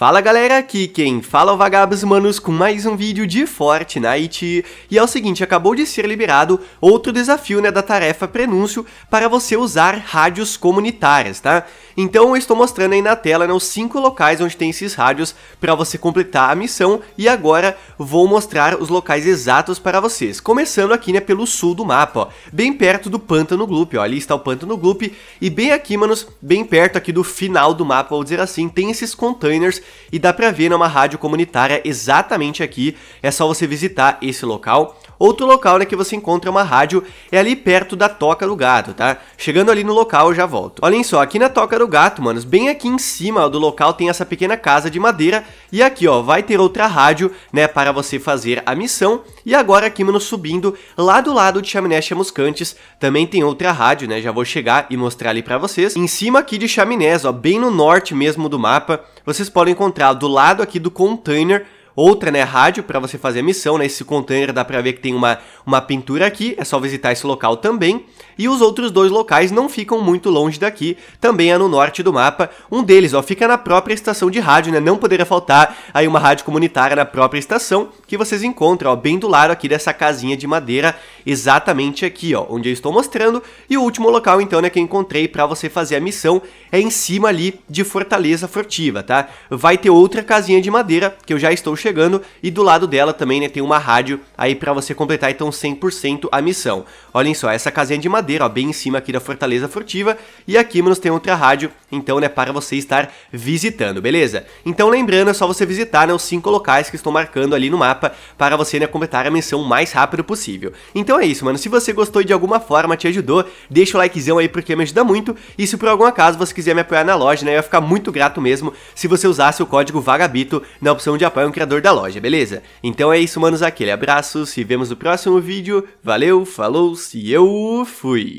Fala galera, aqui quem fala é o Vagabbss Manos com mais um vídeo de Fortnite. E é o seguinte, acabou de ser liberado outro desafio, né, da Tarefa Prenúncio para você usar rádios comunitárias, tá? Então eu estou mostrando aí na tela, né, os 5 locais onde tem esses rádios para você completar a missão. E agora vou mostrar os locais exatos para vocês, começando aqui, né, pelo sul do mapa, ó, bem perto do Pântano Gloop, ó, ali está o Pântano Gloop. E bem aqui, manos, bem perto aqui do final do mapa, vou dizer assim, tem esses containers. E dá pra ver numa rádio comunitária exatamente aqui, é só você visitar esse local. Outro local, né, que você encontra uma rádio é ali perto da Toca do Gato, tá? Chegando ali no local eu já volto. Olhem só, aqui na Toca do Gato, manos, bem aqui em cima do local tem essa pequena casa de madeira. E aqui, ó, vai ter outra rádio, né, para você fazer a missão. E agora aqui, manos, subindo lá do lado de Chaminés Chamuscantes também tem outra rádio, né, já vou chegar e mostrar ali pra vocês. Em cima aqui de Chaminés, ó, bem no norte mesmo do mapa, vocês podem encontrar do lado aqui do container outra, né, rádio para você fazer a missão, né? Esse container dá pra ver que tem uma pintura aqui, é só visitar esse local também. E os outros dois locais não ficam muito longe daqui, também é no norte do mapa. Um deles, ó, fica na própria estação de rádio, né? Não poderia faltar aí uma rádio comunitária na própria estação, que vocês encontram, ó, bem do lado aqui dessa casinha de madeira, exatamente aqui, ó, onde eu estou mostrando. E o último local, então, né, que eu encontrei para você fazer a missão é em cima ali de Fortaleza Furtiva, tá? Vai ter outra casinha de madeira, que eu já estou chegando, e do lado dela também, né, tem uma rádio aí pra você completar então 100% a missão. Olhem só, essa casinha de madeira, ó, bem em cima aqui da Fortaleza Furtiva, e aqui, manos, tem outra rádio, então, né, para você estar visitando, beleza? Então, lembrando, é só você visitar, né, os 5 locais que estou marcando ali no mapa para você, né, completar a missão o mais rápido possível. Então é isso, mano, se você gostou e de alguma forma te ajudou, deixa o likezão aí porque me ajuda muito, e se por algum acaso você quiser me apoiar na loja, né, eu ia ficar muito grato mesmo se você usasse o código VAGABITO na opção de apoio ao criador da loja, beleza? Então é isso, manos, aquele abraço, se vemos no próximo vídeo, valeu, falou, se eu fui!